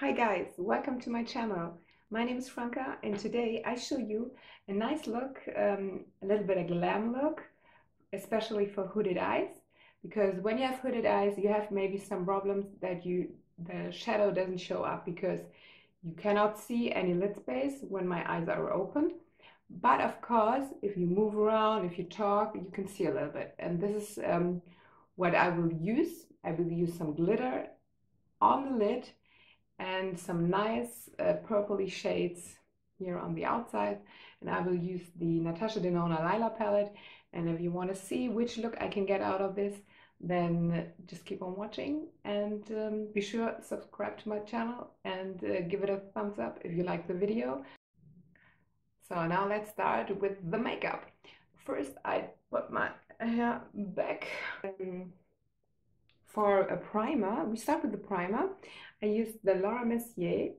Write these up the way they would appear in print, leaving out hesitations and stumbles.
Hi guys, welcome to my channel. My name is Franka and today I show you a nice look, a little bit of glam look, especially for hooded eyes, because when you have hooded eyes you have maybe some problems that the shadow doesn't show up because you cannot see any lid space when my eyes are open. But of course, if you move around, if you talk, you can see a little bit. And this is what I will use. I will use some glitter on the lid and some nice purpley shades here on the outside. And I will use the Natasha Denona Lila palette. And if you want to see which look I can get out of this, then just keep on watching and be sure to subscribe to my channel and give it a thumbs up if you like the video. So now let's start with the makeup. First, I put my hair back. For a primer, we start with the primer. I used the Laura Mercier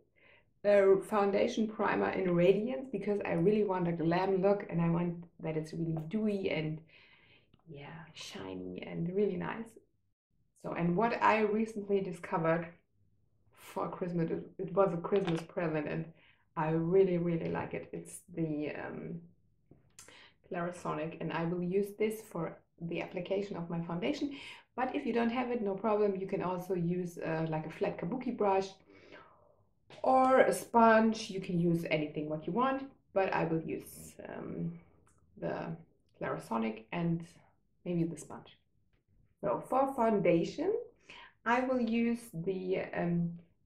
foundation primer in Radiance because I really want a glam look and I want that it's really dewy and yeah, shiny and really nice. So, and what I recently discovered for Christmas, it was a Christmas present and I really like it. It's the Clarisonic, and I will use this for the application of my foundation. But if you don't have it, no problem. You can also use like a flat kabuki brush or a sponge. You can use anything what you want, but I will use the Clarisonic and maybe the sponge. So for foundation, I will use the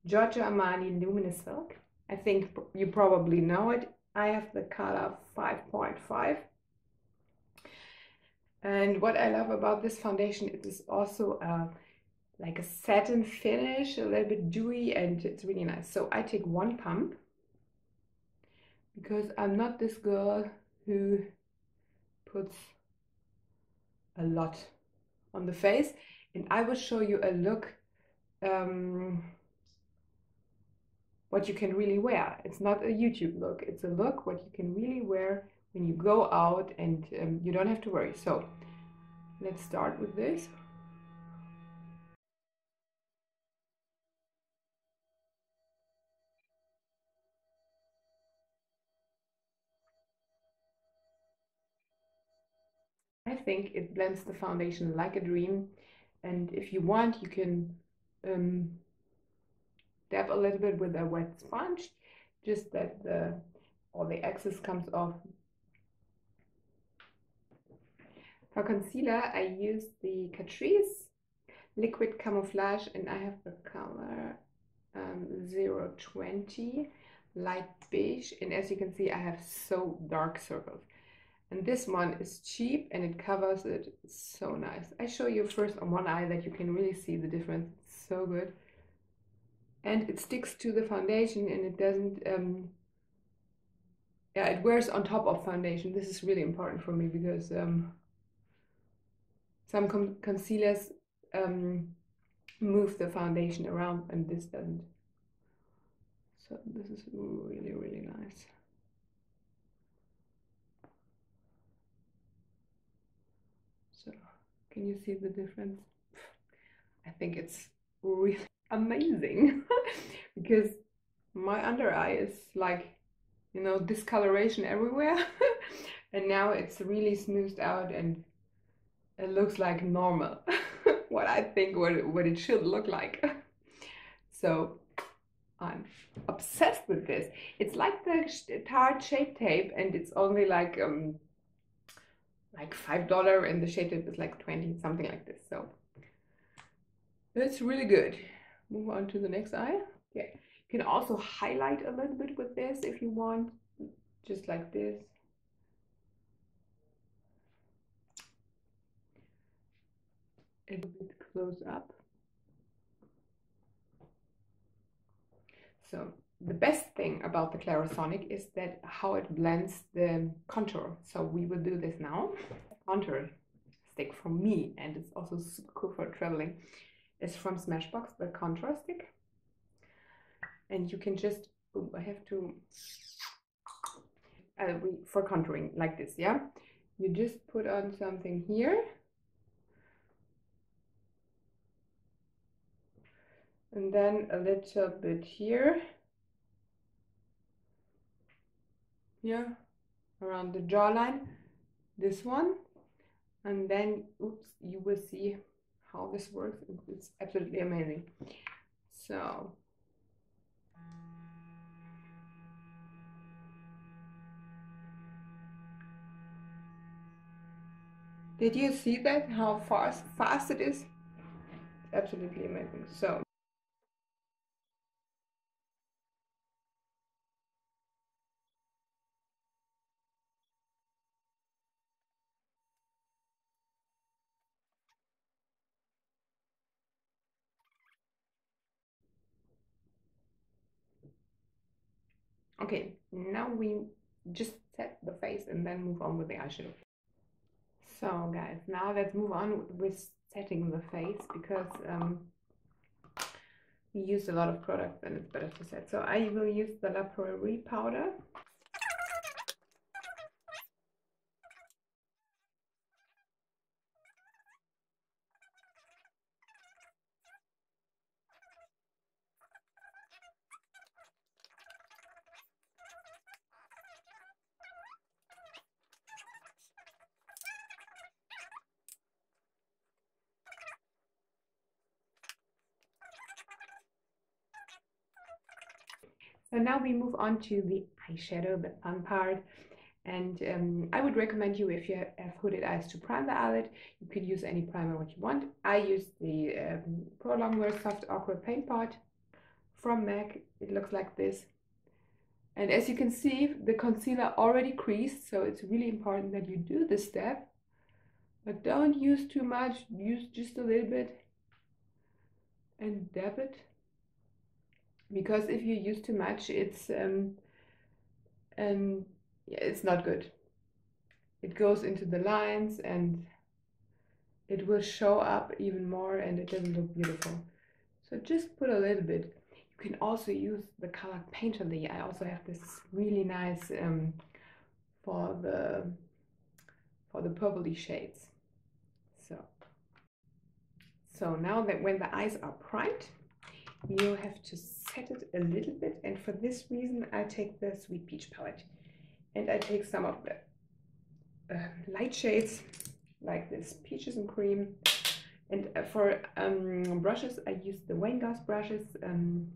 Giorgio Armani Luminous Silk. I think you probably know it. I have the color 5.5. And what I love about this foundation, it is also like a satin finish, a little bit dewy, and it's really nice. So I take one pump because I'm not this girl who puts a lot on the face. And I will show you a look, what you can really wear. It's not a YouTube look, it's a look what you can really wear when you go out and you don't have to worry. So let's start with this. I think it blends the foundation like a dream, and if you want you can dab a little bit with a wet sponge, just that all the excess comes off. For concealer, I use the Catrice Liquid Camouflage, and I have the color 020 Light Beige, and as you can see I have so dark circles. And this one is cheap and it covers it so nice. I show you first on one eye that you can really see the difference. It's so good. And it sticks to the foundation and it doesn't, yeah, it wears on top of foundation. This is really important for me because some concealers move the foundation around and this doesn't. So this is really nice. So can you see the difference? I think it's really amazing because my under eye is like, you know, discoloration everywhere and now it's really smoothed out and it looks like normal what I think what it should look like. So I'm obsessed with this. It's like the Tarte Shape Tape and it's only like $5 and the shape tape is like 20, something like this. So that's really good. Move on to the next eye. Okay. You can also highlight a little bit with this if you want, just like this. A bit close up. So the best thing about the Clarisonic is that how it blends the contour. So we will do this now. Contour stick for me, and it's also super cool for traveling. It's from Smashbox, the contour stick, and you can just, oh, I have to, for contouring like this, yeah? You just put on something here and then a little bit here, yeah, around the jawline, this one, and then oops, you will see how this works. It's absolutely amazing. So did you see that, how fast it is? It's absolutely amazing. So okay, now we just set the face and then move on with the eyeshadow. So guys, now let's move on with setting the face, because we used a lot of products and it's better to set. So I will use the La Prairie powder. So now we move on to the eyeshadow, the fun part, and I would recommend you, if you have hooded eyes, to prime the eyelid. You could use any primer what you want. I use the Pro Longwear Soft Ochre Paint Pot from MAC. It looks like this, and as you can see, the concealer already creased, so it's really important that you do this step, but don't use too much. Use just a little bit and dab it. Because if you use too much, it's yeah, it's not good. It goes into the lines and it will show up even more, and it doesn't look beautiful. So just put a little bit. You can also use the color Painterly. I also have this really nice for the purpley shades. So now that when the eyes are primed, you have to set it a little bit, and for this reason I take the Sweet Peach palette, and I take some of the light shades like this, Peaches and Cream, and for brushes I use the Wayne Goss brushes, and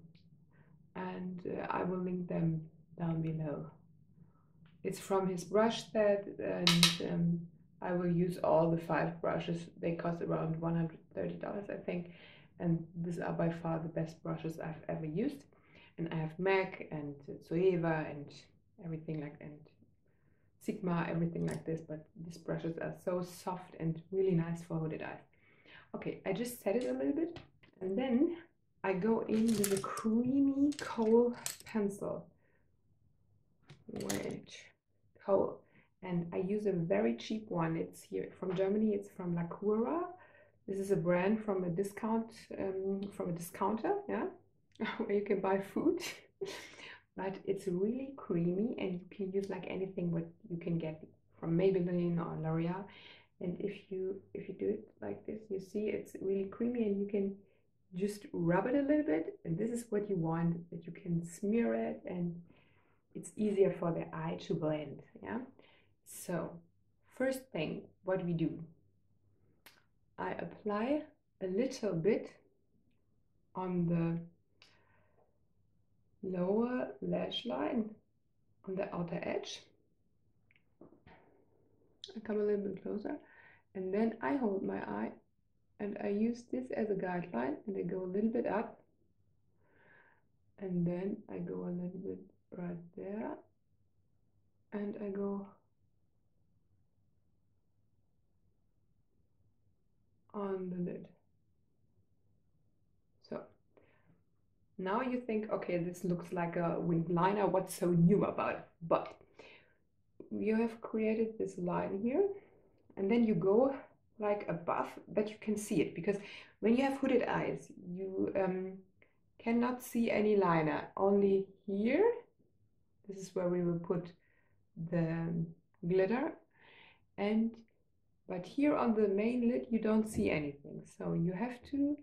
I will link them down below. It's from his brush set, and I will use all the 5 brushes. They cost around $130, I think. And these are by far the best brushes I've ever used. And I have MAC and Zoeva and everything like, and Sigma, everything like this. But these brushes are so soft and really nice for hooded eyes. Okay, I just set it a little bit. And then I go in with a creamy coal pencil. Wait, coal. And I use a very cheap one. It's here from Germany. It's from Lacura. This is a brand from a discounter, yeah, where you can buy food. But it's really creamy, and you can use like anything what you can get from Maybelline or L'Oreal. And if you do it like this, you see it's really creamy, and you can just rub it a little bit. And this is what you want, that you can smear it, and it's easier for the eye to blend. Yeah. So first thing, what we do. I apply a little bit on the lower lash line, on the outer edge. I come a little bit closer, and then I hold my eye and I use this as a guideline, and I go a little bit up, and then I go a little bit right there, and I go on the lid. So now you think, okay, this looks like a winged liner, what's so new about it? But you have created this line here, and then you go like above, but you can see it, because when you have hooded eyes, you cannot see any liner, only here. This is where we will put the glitter, and but here on the main lid you don't see anything, so you have to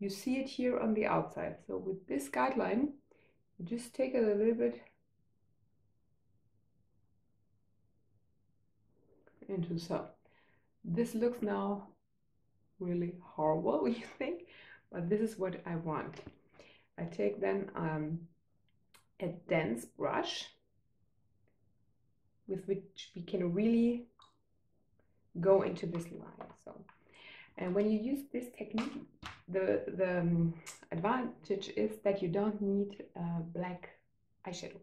You see it here on the outside. So with this guideline, you just take it a little bit into so. This looks now really horrible, you think, but this is what I want. I take then a dense brush with which we can really go into this line. So, and when you use this technique, the advantage is that you don't need black eyeshadow.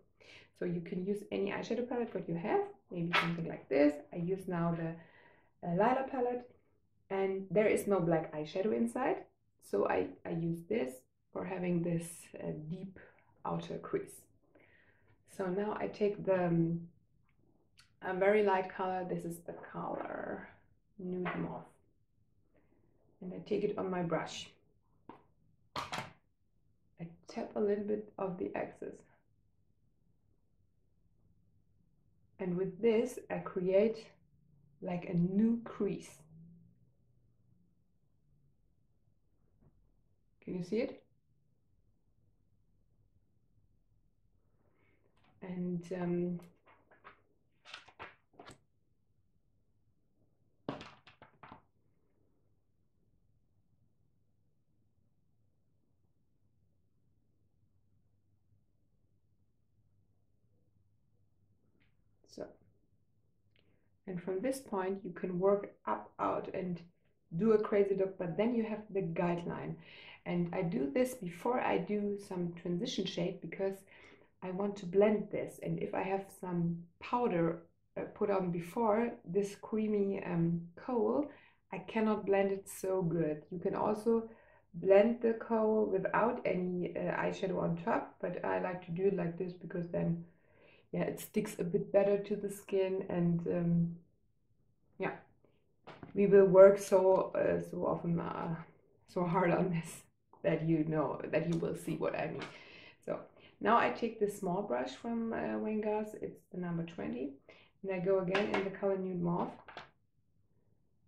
So you can use any eyeshadow palette what you have, maybe something like this. I use now the Lila palette, and there is no black eyeshadow inside, so I use this for having this deep outer crease. So now I take a very light color. This is the color Nude Moth, and I take it on my brush. I tap a little bit of the axis, and with this I create like a new crease. Can you see it? And and from this point, you can work up, out, and do a crazy look, but then you have the guideline. And I do this before I do some transition shade, because I want to blend this. And if I have some powder put on before, this creamy coal, I cannot blend it so good. You can also blend the coal without any eyeshadow on top, but I like to do it like this, because then yeah, it sticks a bit better to the skin, and yeah, we will work so often, so hard on this, that you know, that you will see what I mean. So now I take this small brush from Wayne Goss, it's the number 20, and I go again in the color Nude Moth,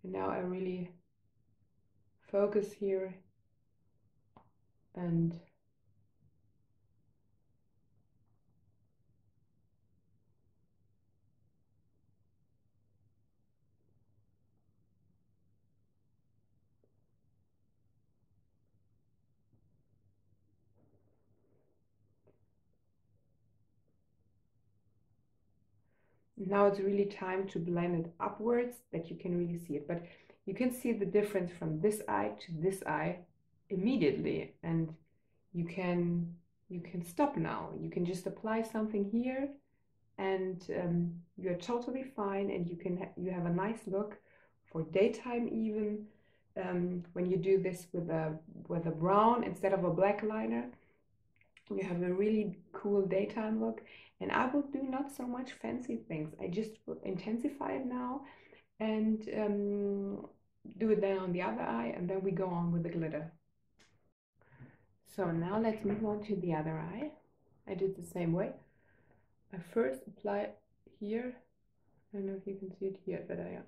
and now I really focus here and now it's really time to blend it upwards, that you can really see it. But you can see the difference from this eye to this eye immediately, and you can stop now. You can just apply something here, and you're totally fine, and you have a nice look for daytime even, when you do this with a brown instead of a black liner. You have a really cool daytime look, and I will do not so much fancy things. I just will intensify it now and do it then on the other eye, and then we go on with the glitter. So now let's move on to the other eye. I did the same way. I first apply here. I don't know if you can see it here, but I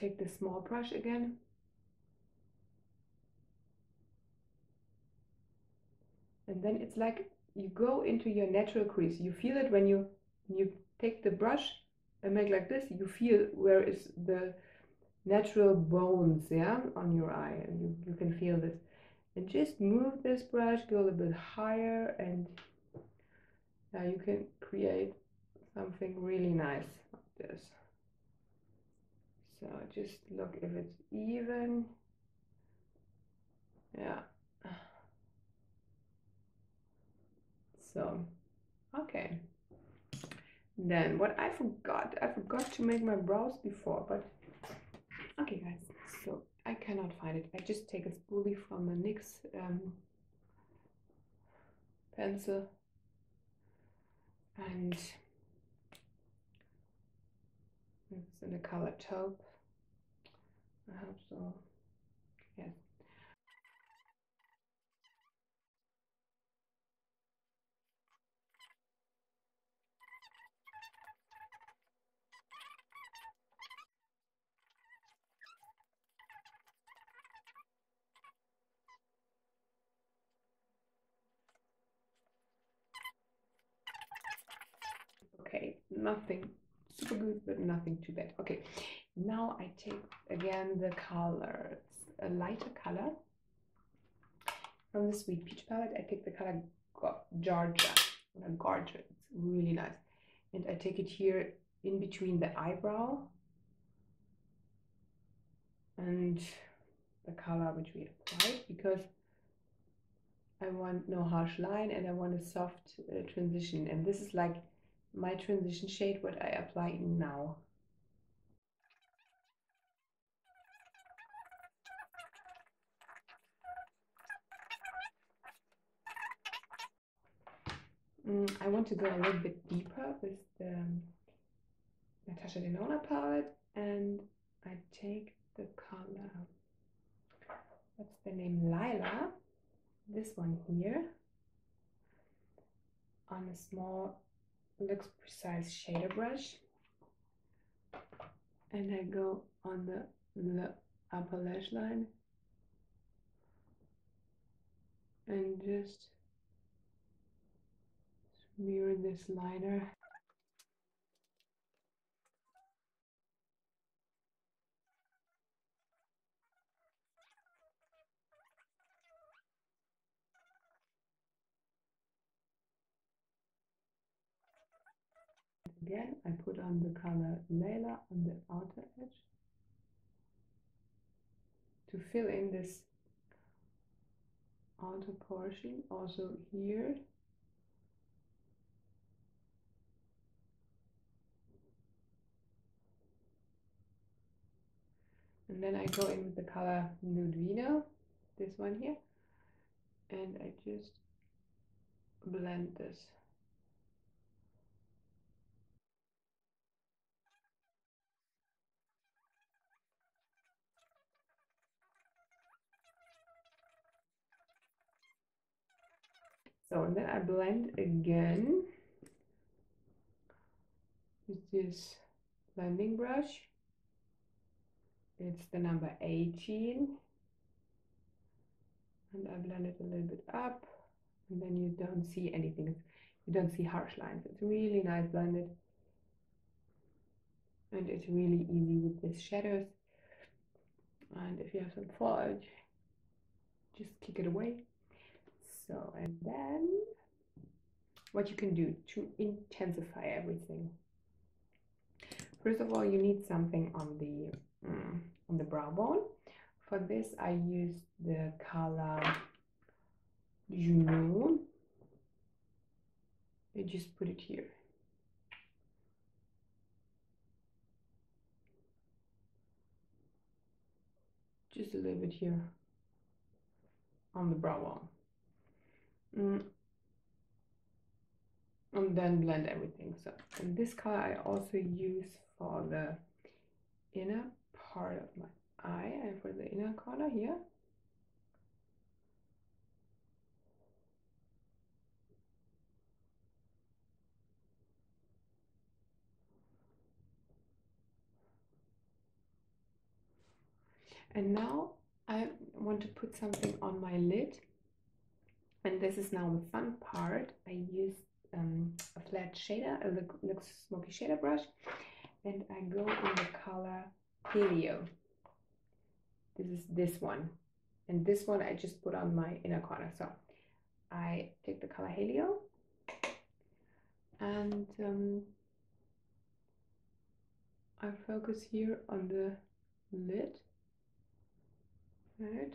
take the small brush again, and then it's like you go into your natural crease. You feel it when you take the brush and make like this. You feel where is the natural bones, yeah, on your eye, and you can feel this. And just move this brush, go a little bit higher, and now you can create something really nice like this. So just look if it's even, yeah. So, okay. Then what I forgot to make my brows before, but okay guys, so I cannot find it. I just take a spoolie from the NYX pencil, and it's in the color taupe. I hope so. Yes. Okay, nothing super good, but nothing too bad. Okay, now I take again the color, a lighter color from the Sweet Peach palette. I take the color Giorgio, it's really nice, and I take it here in between the eyebrow and the color which we applied, because I want no harsh line and I want a soft transition, and this is like my transition shade, what I apply now. I want to go a little bit deeper with the Natasha Denona palette, and I take the color, what's the name, Lila, this one here, on a small Looks Precise shader brush, and I go on the upper lash line and just smear this liner. Again, I put on the color Layla on the outer edge to fill in this outer portion, also here. And then I go in with the color Nudvino, this one here, and I just blend this. So, and then I blend again with this blending brush. It's the number 18. And I blend it a little bit up, and then you don't see anything. You don't see harsh lines. It's really nice blended. And it's really easy with these shadows. And if you have some foliage, just kick it away. So, and then what you can do to intensify everything. First of all, you need something on the brow bone. For this, I use the color Juno. I just put it here. Just a little bit here on the brow bone. And then blend everything. So, and this color I also use for the inner part of my eye and for the inner corner here. And now I want to put something on my lid. And this is now the fun part. I used a flat shader, a NYX Smoky Shader brush, and I go in the color Helio. This is this one. And this one I just put on my inner corner. So I take the color Helio and I focus here on the lid. Right.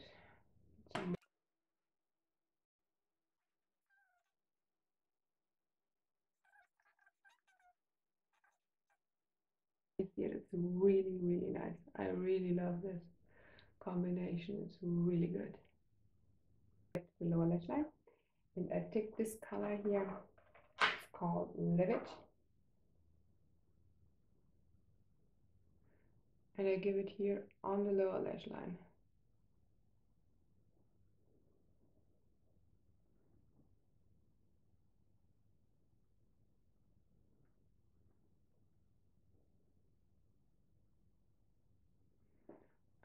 Here, it's really, really nice. I really love this combination. It's really good. The lower lash line, and I take this color here, called Live It. And I give it here on the lower lash line.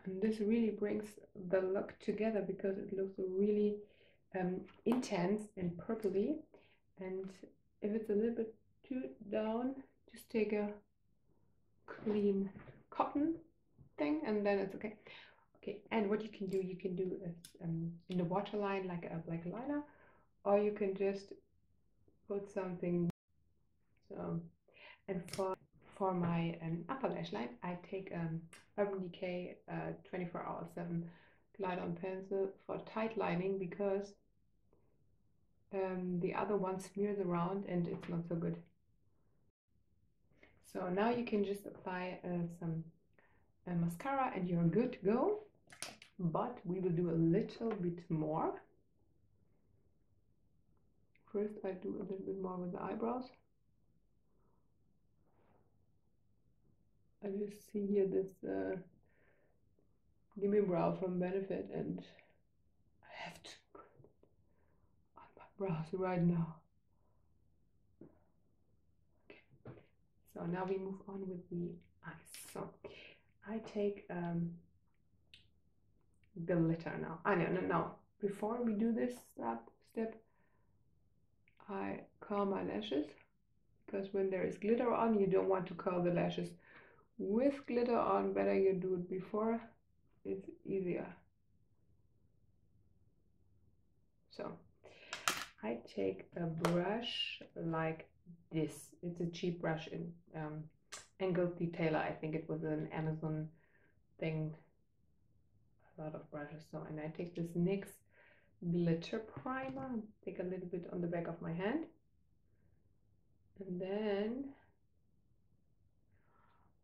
And this really brings the look together because it looks really intense and purpley. And if it's a little bit too down, just take a clean cotton thing and then it's okay. Okay, and what you can do is in the waterline like a black liner, or you can just put something. So, and for my upper lash line, I take Urban Decay 24/7 glide on pencil for tight lining because the other one smears around and it's not so good. So now you can just apply some mascara and you're good to go, but we will do a little bit more. First I do a little bit more with the eyebrows. I just see here this Gimme Brow from Benefit and I have to put it on my brows right now. Okay, so now we move on with the eyes. So I take glitter now. Before we do this step, I curl my lashes because when there is glitter on, you don't want to curl the lashes with glitter on. Better you do it before, it's easier. So I take a brush like this. It's a cheap brush in Angled Detailer. I think it was an Amazon thing, a lot of brushes. So, and I take this NYX glitter primer, take a little bit on the back of my hand, and then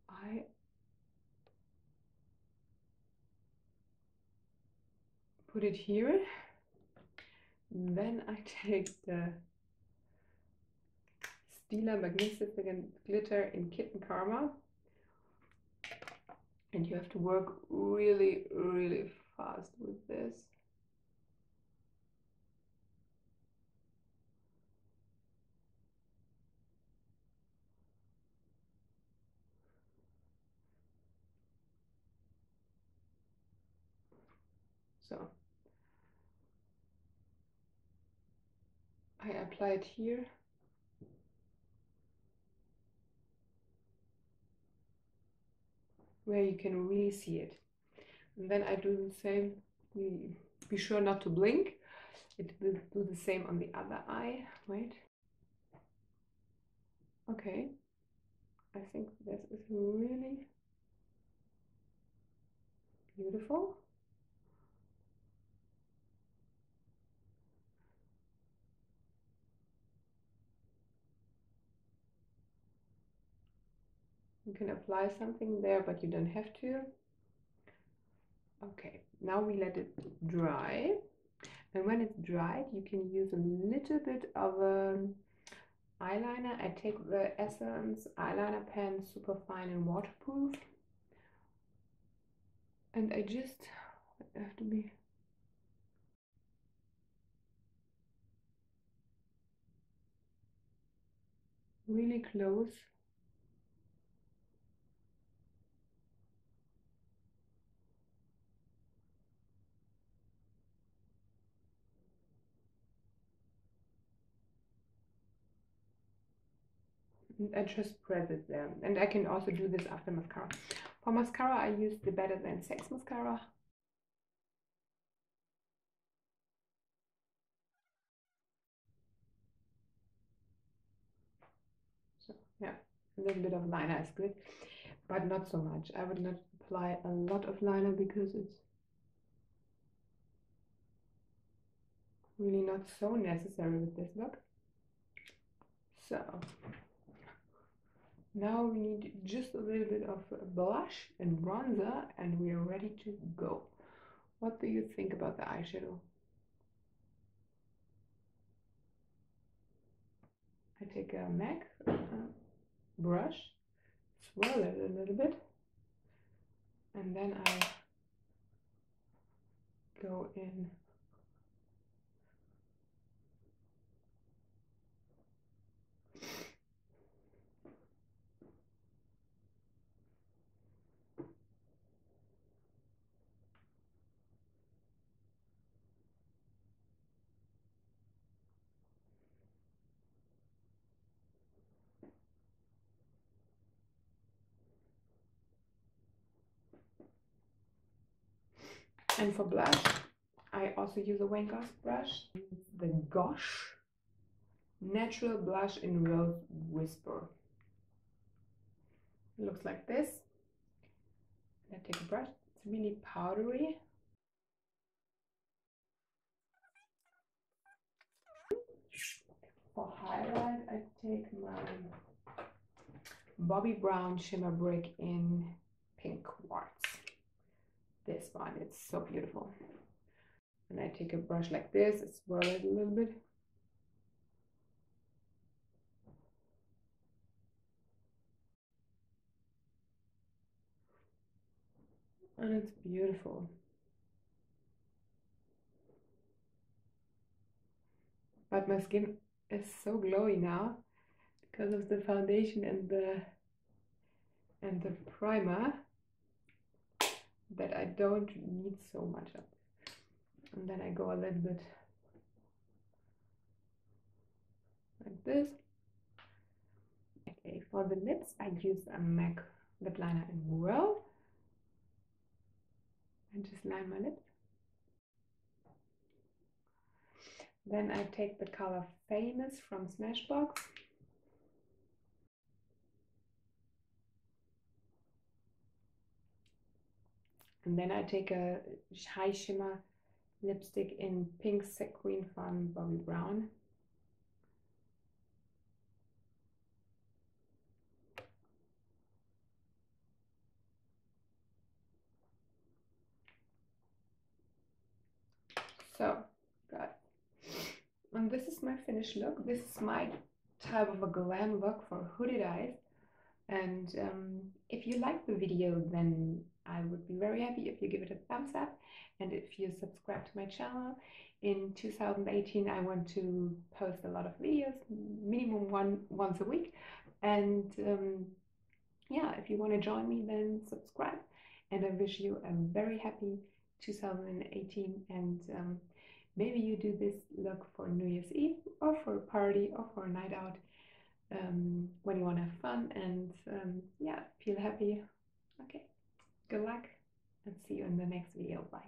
I put it here. Then I take the Stila Magnificent Glitter in Kitten Karma, and you have to work really, really fast with this. So I apply it here. Where you can really see it. And then I do the same. Be sure not to blink. It will do the same on the other eye. Wait. Okay. I think this is really beautiful. You can apply something there, but you don't have to. Okay, now we let it dry. And when it's dried, you can use a little bit of an eyeliner. I take the Essence eyeliner pen, super fine and waterproof. And I just have to be... really close. I just press it there, and I can also do this after mascara. For mascara, I use the Better Than Sex mascara. So yeah, a little bit of liner is good, but not so much. I would not apply a lot of liner because it's really not so necessary with this look. So now we need just a little bit of blush and bronzer and we are ready to go. What do you think about the eyeshadow? I take a MAC brush, swirl it a little bit, and then I go in . And for blush, I also use a Wayne Goss brush. It's the Gosh Natural Blush in Rose Whisper. It looks like this. I take a brush. It's really powdery. For highlight, I take my Bobbi Brown Shimmer Brick in Pink Quartz. This one, it's so beautiful. And I take a brush like this, swirl it a little bit. And it's beautiful. But my skin is so glowy now because of the foundation and the primer, that I don't need so much of. And then I go a little bit like this. Okay, for the lips, I use a MAC lip liner in Whirl. And just line my lips. Then I take the color Famous from Smashbox. And then I take a high shimmer lipstick in Pink Sequin from Bobbi Brown. So, got it. And this is my finished look. This is my type of a glam look for hooded eyes. And if you like the video, then I would be very happy if you give it a thumbs up, and if you subscribe to my channel. In 2018, I want to post a lot of videos, minimum once a week. And yeah, if you want to join me, then subscribe. And I wish you a very happy 2018. And maybe you do this look for New Year's Eve, or for a party, or for a night out, when you want to have fun and yeah, feel happy. Okay. Good luck and see you in the next video. Bye.